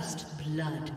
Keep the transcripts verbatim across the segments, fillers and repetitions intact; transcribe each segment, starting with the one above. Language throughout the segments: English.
First blood.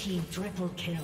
Team triple kill.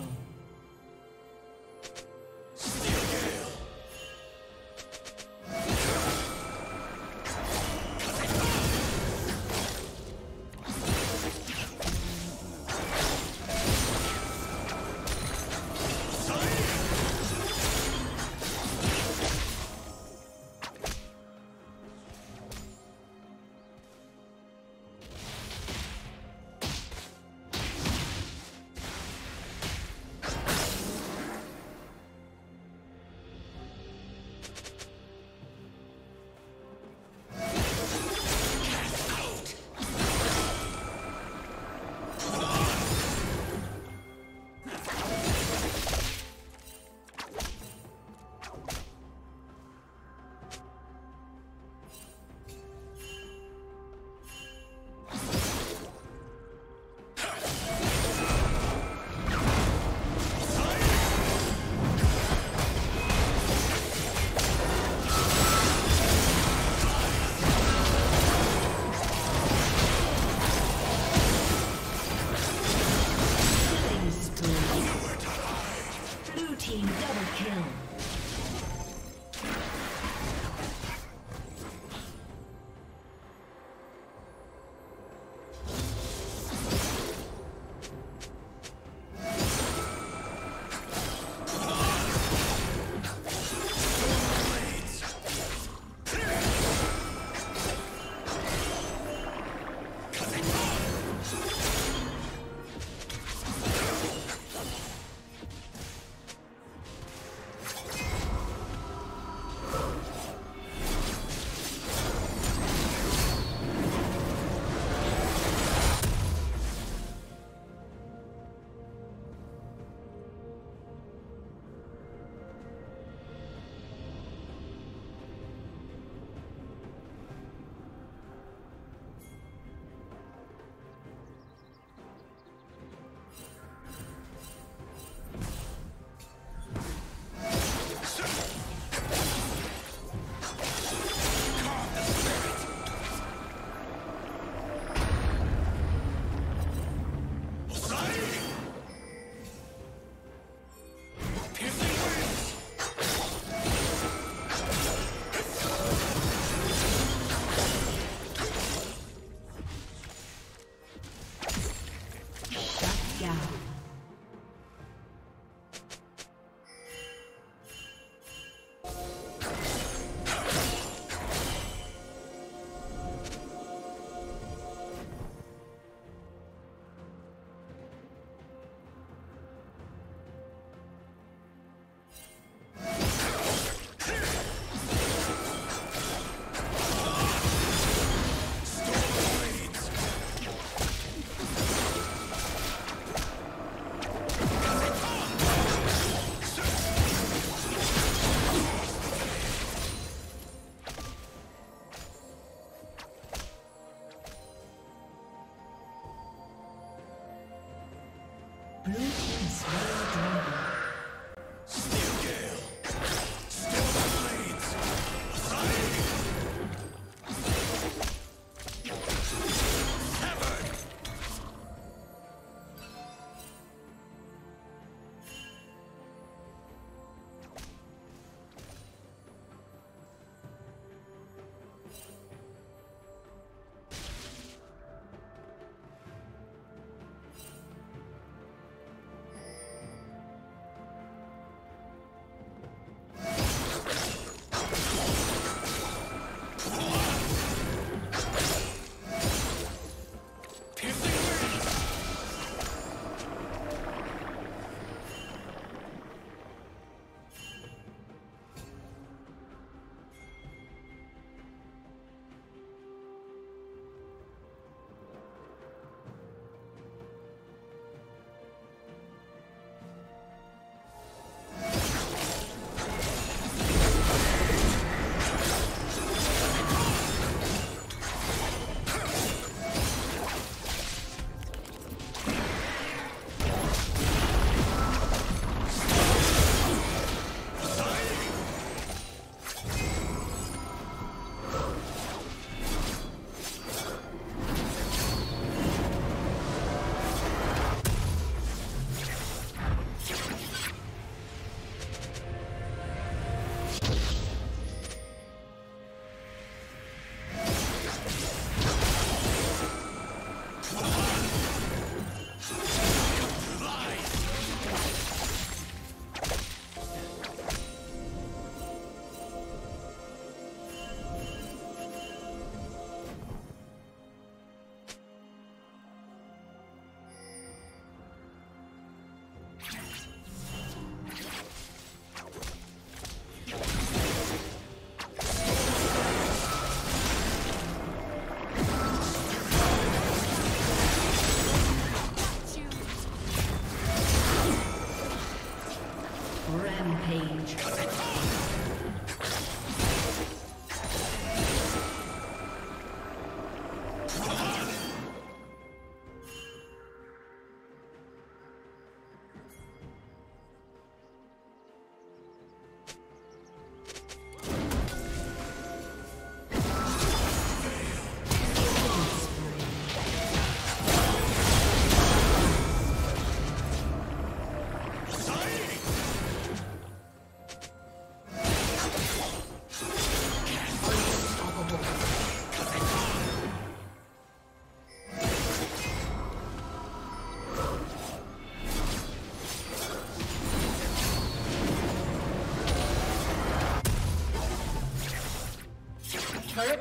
Turret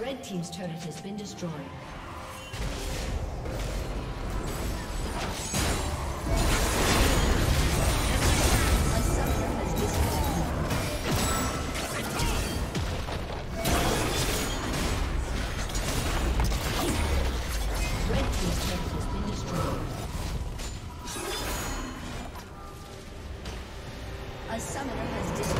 Red team's turret has been destroyed. A summoner has disconnected.